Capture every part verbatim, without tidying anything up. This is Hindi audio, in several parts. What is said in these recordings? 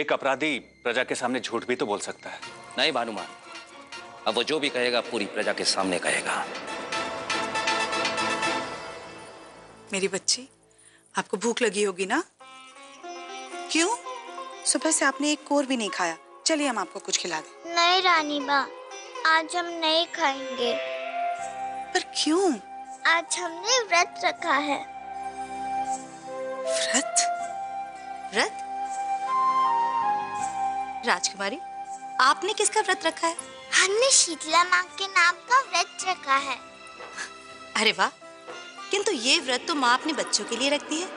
एक अपराधी प्रजा के सामने झूठ भी तो बोल सकता है। नहीं भानुमान, अब वो जो भी कहेगा पूरी प्रजा के सामने कहेगा। मेरी बच्ची, आपको भूख लगी होगी ना? क्यों? सुबह से आपने एक कोर भी नहीं खाया। चलिए हम आपको कुछ खिला दें। नहीं रानीबा, आज हम नहीं खाएंगे। पर क्यों? आज हमने व्रत रखा है। व्रत? व्रत? राजकुमारी, आपने किसका व्रत रखा है? हमने शीतला माँ के नाम का व्रत रखा है। अरे वाह, किंतु ये व्रत तो माँ अपने बच्चों के लिए रखती है।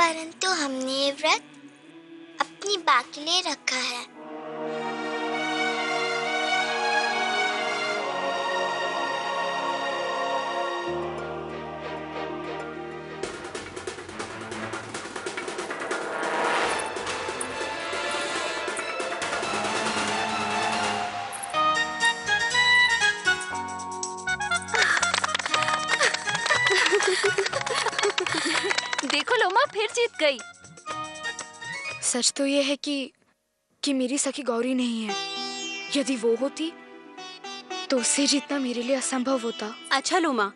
परंतु हमने ये व्रत अपनी माँ के लिए रखा है। देखो लोमा, फिर जीत गई। सच तो यह है कि कि मेरी सखी गौरी नहीं है। यदि वो होती तो उसे जीतना मेरे लिए असंभव होता। अच्छा लोमा,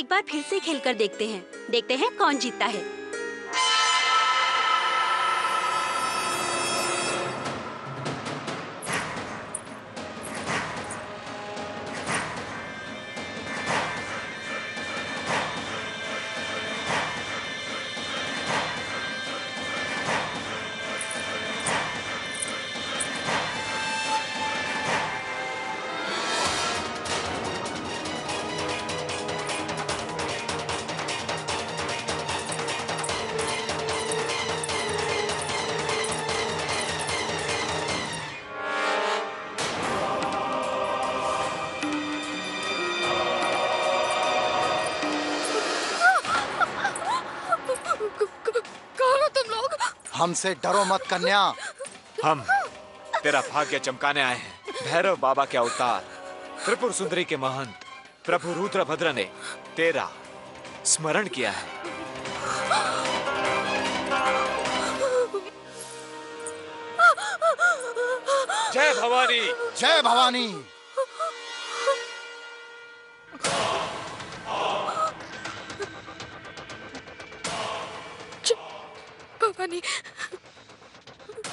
एक बार फिर से खेलकर देखते हैं, देखते हैं कौन जीतता है। हमसे डरो मत कन्या, हम तेरा भाग्य चमकाने आए हैं। भैरव बाबा के अवतार त्रिपुर सुंदरी के महंत प्रभु रुद्र भद्र ने तेरा स्मरण किया है। जय भवानी, जय भवानी।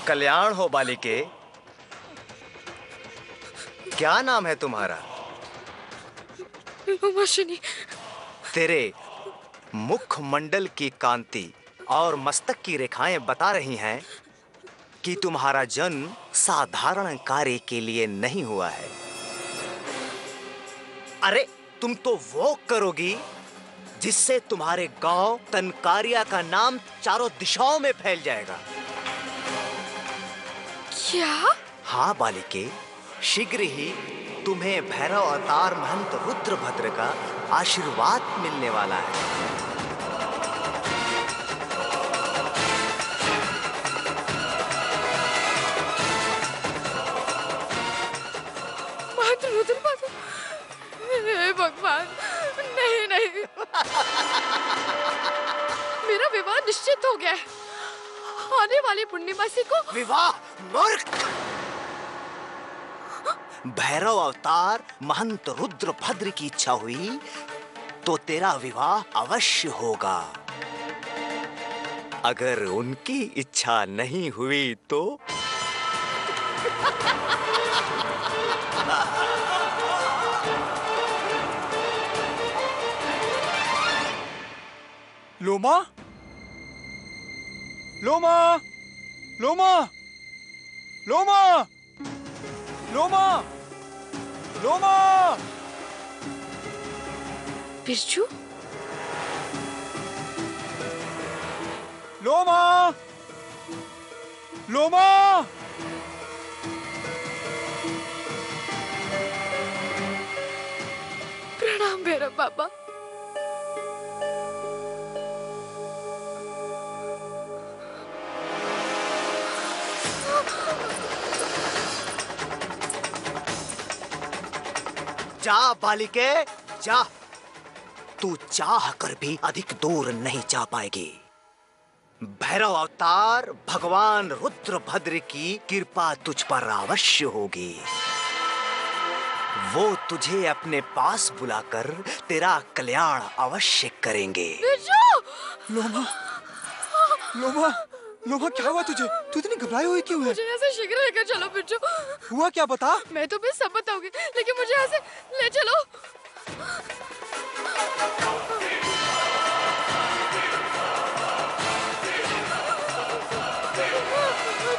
कल्याण हो बालिके, क्या नाम है तुम्हारा? लोमांशनी। तेरे मुखमंडल की कांति और मस्तक की रेखाएं बता रही हैं कि तुम्हारा जन्म साधारण कार्य के लिए नहीं हुआ है। अरे तुम तो वो करोगी जिससे तुम्हारे गांव तनकारिया का नाम चारों दिशाओं में फैल जाएगा। क्या? हाँ बालिके, शीघ्र ही तुम्हें भैरव अवतार महंत रुद्र भद्र का आशीर्वाद मिलने वाला है। रुद्र भद्र, हे भगवान, नहीं नहीं, मेरा विवाह निश्चित हो गया है। आने वाली पूर्णिमा से को विवाह। मूर्ख! भैरव अवतार महंत रुद्र भद्र की इच्छा हुई तो तेरा विवाह अवश्य होगा। अगर उनकी इच्छा नहीं हुई तो लोमा, लोमा, लोमा, लोमा, लोमा, लोमा। बिरजू, लोमा, लोमा। प्रणाम भैरव बाबा। जा बालिके जा, तू चाह कर भी अधिक दूर नहीं जा पाएगी। भैरव अवतार भगवान रुद्र भद्र की कृपा तुझ पर अवश्य होगी। वो तुझे अपने पास बुलाकर तेरा कल्याण अवश्य करेंगे। लोमा, लोमा, लोमा क्या हुआ तुझे? तू इतनी घबराई हुई क्यों है? मुझे ऐसे शीघ्र लेकर चलो बिरजू। हुआ क्या बता? मैं तो भी सब बताऊंगी, लेकिन मुझे ऐसे ले चलो।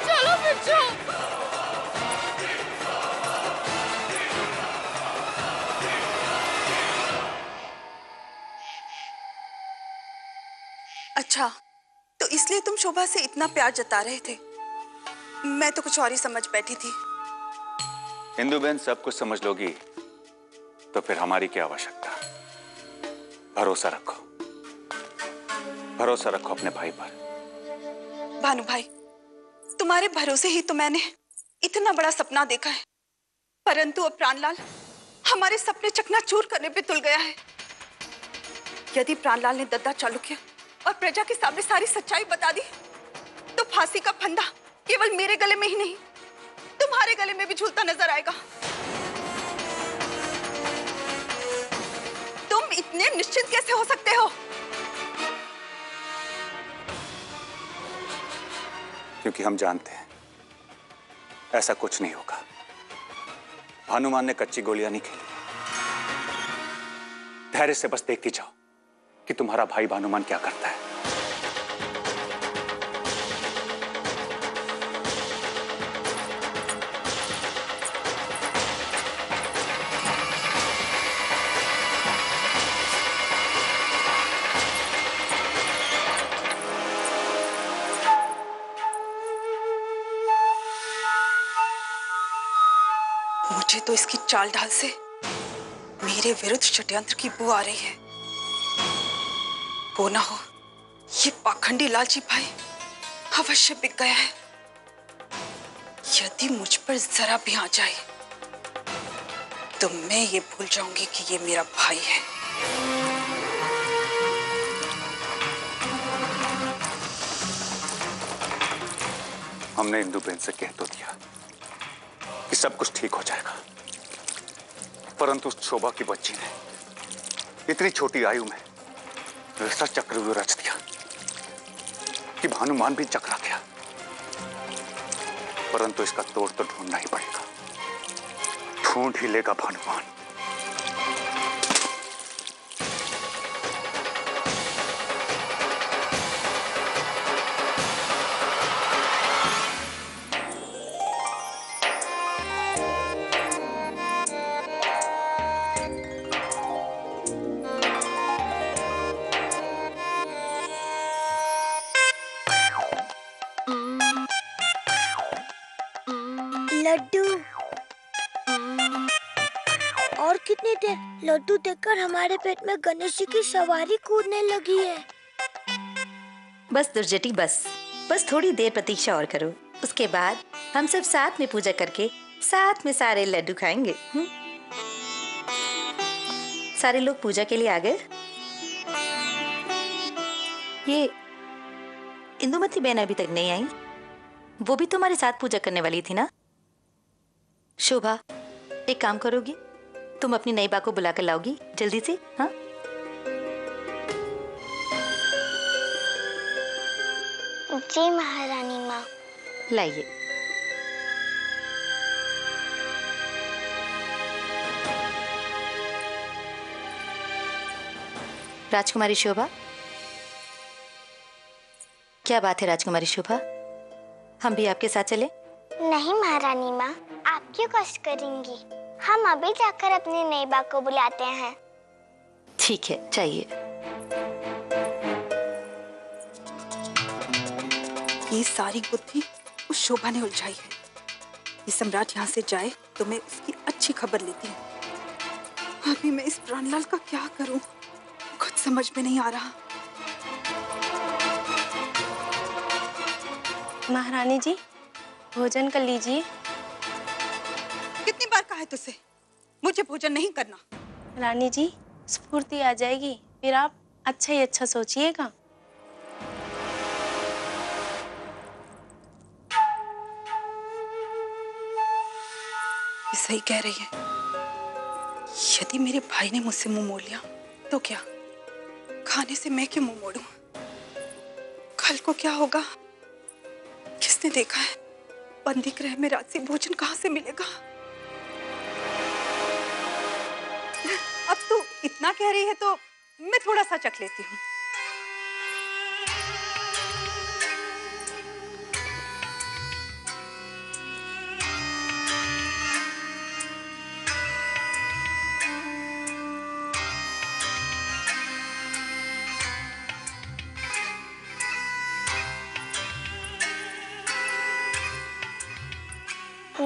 चलो बिरजू। अच्छा, तो इसलिए तुम शोभा से इतना प्यार जता रहे थे? मैं तो कुछ और ही समझ बैठी थी। इंदु बहन सब कुछ समझ लोगी तो फिर हमारी क्या आवश्यकता। भरोसा रखो, भरोसा रखो अपने भाई पर। भानु भाई, तुम्हारे भरोसे ही तो मैंने इतना बड़ा सपना देखा है, परंतु अब प्राणलाल हमारे सपने चकनाचूर करने पे तुल गया है। यदि प्राणलाल ने दद्दा चालू किया और प्रजा के सामने सारी सच्चाई बता दी तो फांसी का फंदा केवल मेरे गले में ही नहीं, तुम्हारे गले में भी झूलता नजर आएगा। तुम इतने निश्चिंत कैसे हो सकते हो? क्योंकि हम जानते हैं ऐसा कुछ नहीं होगा। भानुमान ने कच्ची गोलियां नहीं खेली। धैर्य से बस देखती जाओ कि तुम्हारा भाई भानुमान क्या करता है। मुझे तो इसकी चाल ढाल से मेरे विरुद्ध षड्यंत्र की बू आ रही है। वो ना हो ये पाखंडी लालची भाई अवश्य बिक गया है। यदि मुझ पर जरा भी आ जाए तो मैं ये भूल जाऊंगी कि ये मेरा भाई है। हमने इंदु बहन से कह तो दिया कि सब कुछ ठीक हो जाएगा, परंतु शोभा की बच्ची ने इतनी छोटी आयु में वैसा चक्रव्यूह रच दिया कि भानुमान भी चकरा गया। परंतु इसका तोड़ तो ढूंढना ही पड़ेगा। ढूंढ ही लेगा भानुमान। लड्डू देखकर हमारे पेट में गणेश जी की सवारी कूदने लगी है। बस दुर्जटी बस, बस थोड़ी देर प्रतीक्षा और करो, उसके बाद हम सब साथ में पूजा करके साथ में सारे लड्डू खाएंगे। हुँ? सारे लोग पूजा के लिए आ गए। ये इंदुमती बहन अभी तक नहीं आई, वो भी तुम्हारे साथ पूजा करने वाली थी ना। शोभा एक काम करोगी, तुम अपनी नई बा को बुला कर लाओगी जल्दी से। हाँ जी महारानी माँ। लाइए। राजकुमारी शोभा, क्या बात है राजकुमारी शोभा, हम भी आपके साथ चलें? नहीं महारानी माँ, आप क्यों कष्ट करेंगी, हम अभी जाकर अपनी नेबा को बुलाते हैं। ठीक है, चाहिए। ये सारी गुत्थी उस शोभा ने उलझाई है। ये सम्राट यहाँ से जाए तो मैं इसकी अच्छी खबर लेती हूँ। अभी मैं इस प्राणलाल का क्या करूँ, कुछ समझ में नहीं आ रहा। महारानी जी भोजन कर लीजिए। तुझसे मुझे भोजन नहीं करना। रानी जी स्फूर्ति आ जाएगी, फिर आप अच्छा ही अच्छा सोचिएगा। ये सही कह रही है, यदि मेरे भाई ने मुझसे मुंह मोड़ लिया तो क्या खाने से मैं क्यों मुंह मोड़ूं? कल को क्या होगा किसने देखा है? बंदी गृह में रात से भोजन कहाँ से मिलेगा? अब तो इतना कह रही है तो मैं थोड़ा सा चख लेती हूँ।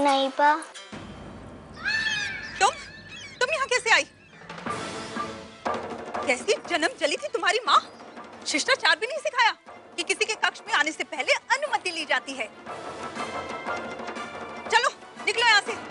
नहीं बा, तुम तुम यहाँ कैसे आई? कैसी जन्म चली थी तुम्हारी माँ? शिष्टाचार भी नहीं सिखाया कि किसी के कक्ष में आने से पहले अनुमति ली जाती है। चलो निकलो यहाँ से।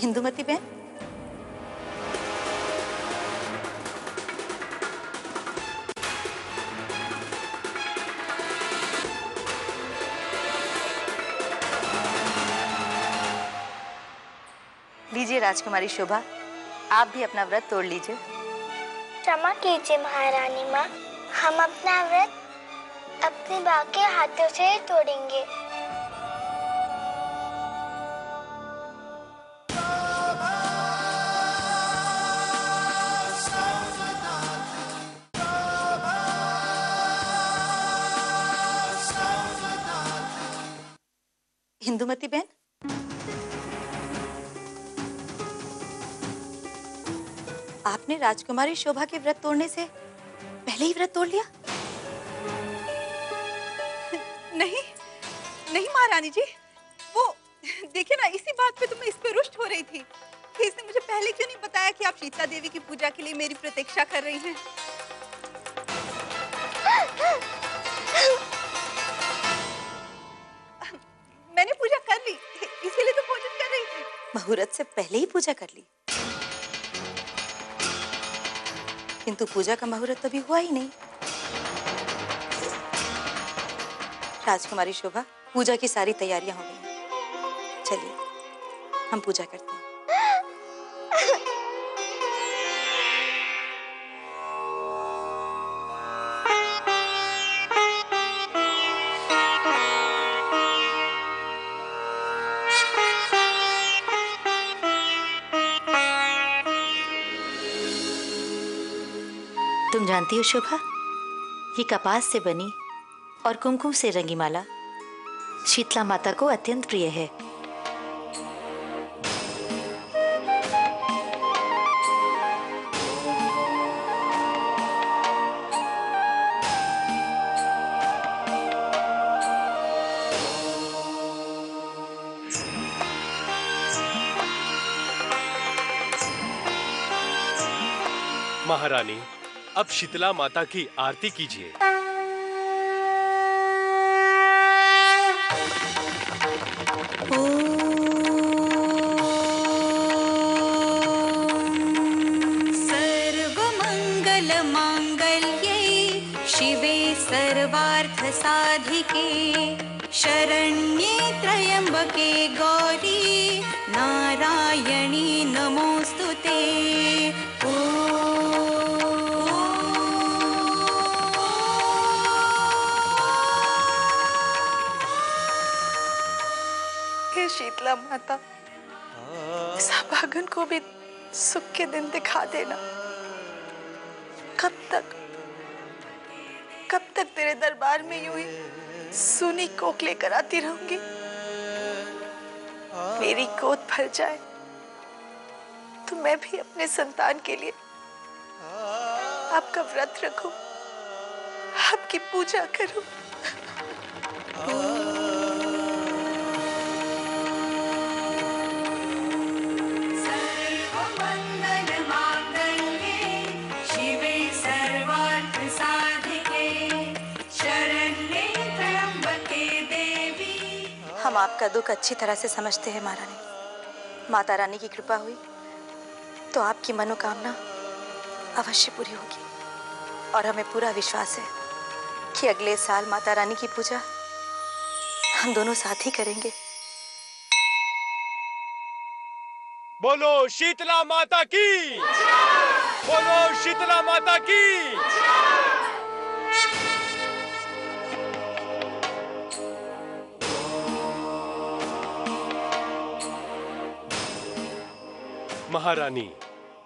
हिंदुमती बहन, लीजिए राजकुमारी शोभा, आप भी अपना व्रत तोड़ लीजिए। क्षमा कीजिए महारानी माँ, हम अपना व्रत अपने बा के हाथों से तोड़ेंगे। हिंदुमती बहन, आपने राजकुमारी शोभा के व्रत तोड़ने से पहले ही व्रत तोड़ लिया? नहीं नहीं महारानी जी, वो देखिए ना, इसी बात पे तो मैं इस पे रुष्ट हो रही थी कि इसने मुझे पहले क्यों नहीं बताया कि आप शीतला देवी की पूजा के लिए मेरी प्रतीक्षा कर रही हैं। मैंने पूजा कर ली, इसीलिए तो पूजन कर रही थी। मुहूर्त से पहले ही पूजा कर ली, किंतु पूजा का मुहूर्त अभी हुआ ही नहीं। राजकुमारी शोभा, पूजा की सारी तैयारियां हो गई, चलिए हम पूजा करते हैं। तुम जानती हो शोभा, ये कपास से बनी और कुमकुम से रंगी माला शीतला माता को अत्यंत प्रिय है। महारानी, अब शीतला माता की आरती कीजिए। सर्वमंगल मांगल्ये शिवे सर्वार्थ साधिके शरण्ये त्र्यंबके गौरी नारायणी नमोस्तुते। शीतला माता, सौभाग्य को भी सुख के दिन दिखा देना। कब तक कब तक तेरे दरबार में यूं ही सुनी कोकले कराती रहूंगी। मेरी गोद भर जाए तो मैं भी अपने संतान के लिए आपका व्रत रखूं, आपकी पूजा करूं। हम आपका दुख अच्छी तरह से समझते हैं महारानी। माता रानी की कृपा हुई तो आपकी मनोकामना अवश्य पूरी होगी और हमें पूरा विश्वास है कि अगले साल माता रानी की पूजा हम दोनों साथ ही करेंगे। बोलो शीतला माता की, बोलो शीतला माता की। महारानी,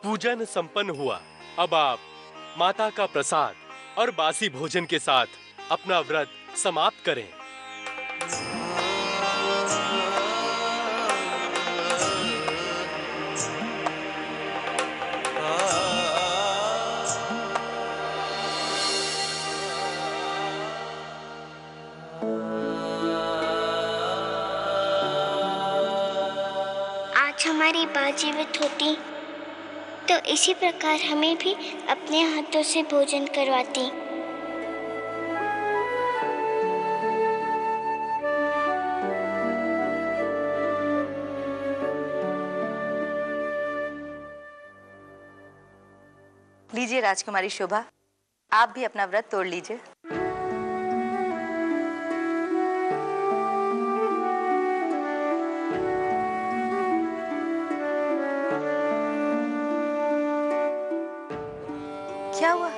पूजन संपन्न हुआ। अब आप माता का प्रसाद और बासी भोजन के साथ अपना व्रत समाप्त करें। आज हमारी माँ जीवित होती तो इसी प्रकार हमें भी अपने हाथों से भोजन करवाती। लीजिए राजकुमारी शोभा, आप भी अपना व्रत तोड़ लीजिए। क्या हुआ?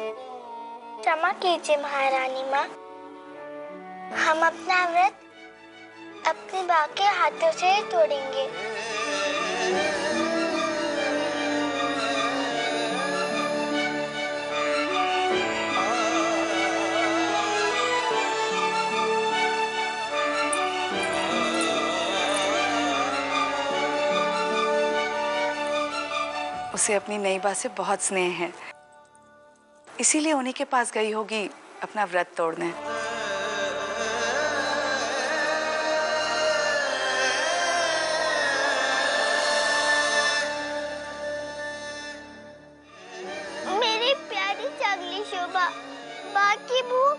क्षमा कीजिए महारानी माँ, हम अपना व्रत अपने माँ के हाथों से तोड़ेंगे। उसे अपनी नई बा से बहुत स्नेह है, इसीलिए उन्हीं के पास गई होगी अपना व्रत तोड़ने। मेरी प्यारी चांगली शोभा, माँ की भूख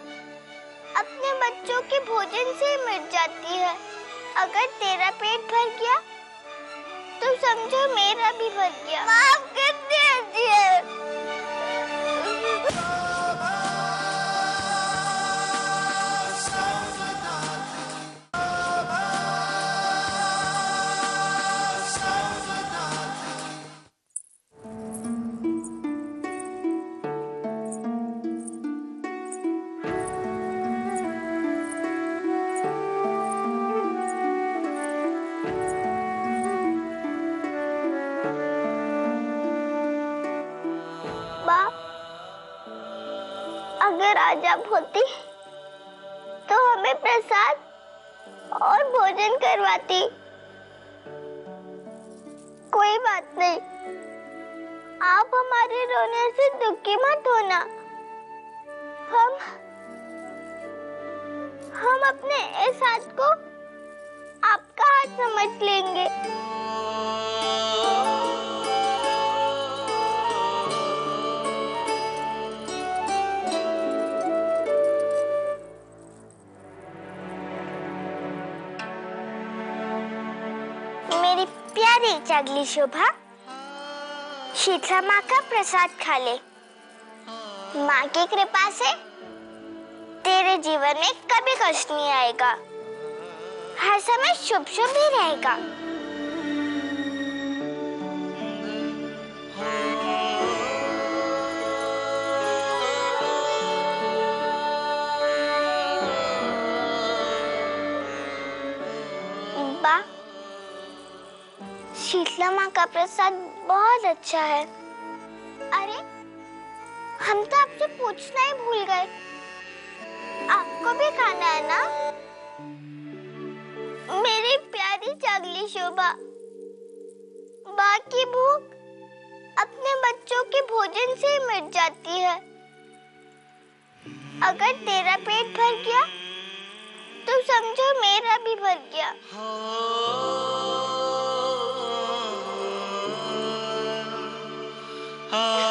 अपने बच्चों के भोजन से मिट जाती है। अगर तेरा पेट भर गया तो समझो मेरा भी भर गया। माफ कर दीजिए। अगर आज आप होती तो हमें प्रसाद और भोजन करवाती। कोई बात नहीं, आप हमारे रोने से दुखी मत होना। हम हम अपने इस हाथ को आपका हाथ समझ लेंगे। चागली शोभा, शीतला माँ का प्रसाद खा ले। माँ की कृपा से तेरे जीवन में कभी कष्ट नहीं आएगा, हर समय शुभ शुभ ही रहेगा। यहाँ का प्रसाद बहुत अच्छा है। अरे हम तो आपसे पूछना ही भूल गए, आपको भी खाना है ना? मेरी प्यारी चागली शोभा, माँ की भूख अपने बच्चों के भोजन से ही मिट जाती है। अगर तेरा पेट भर गया तो समझो मेरा भी भर गया। Oh